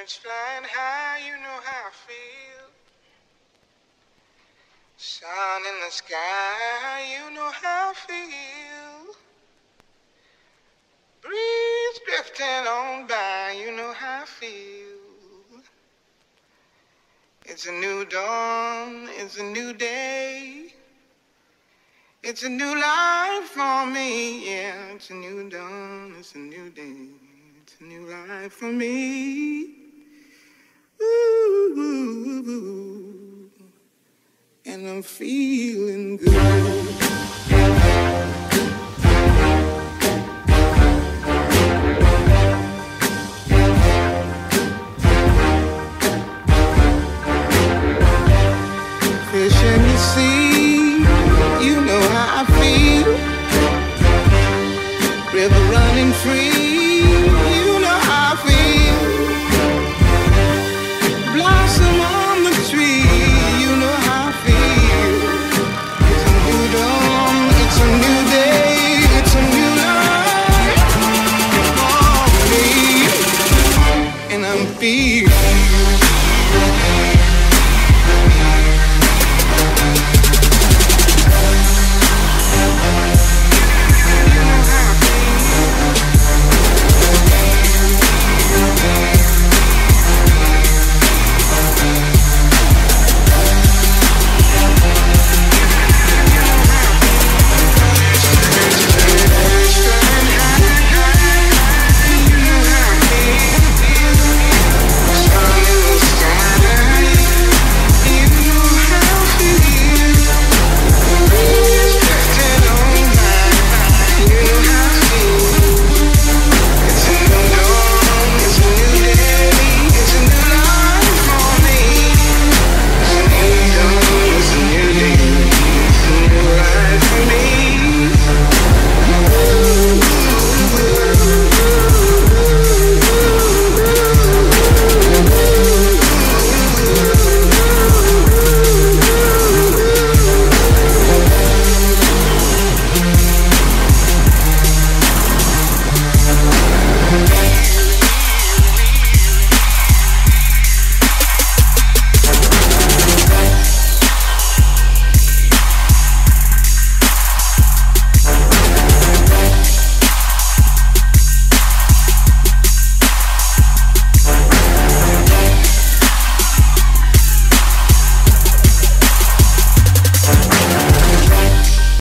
birds flying high, you know how I feel. Sun in the sky, you know how I feel. Breeze drifting on by, you know how I feel. It's a new dawn, it's a new day. It's a new life for me, yeah. It's a new dawn, it's a new day. It's a new life for me. Ooh, and I'm feeling good.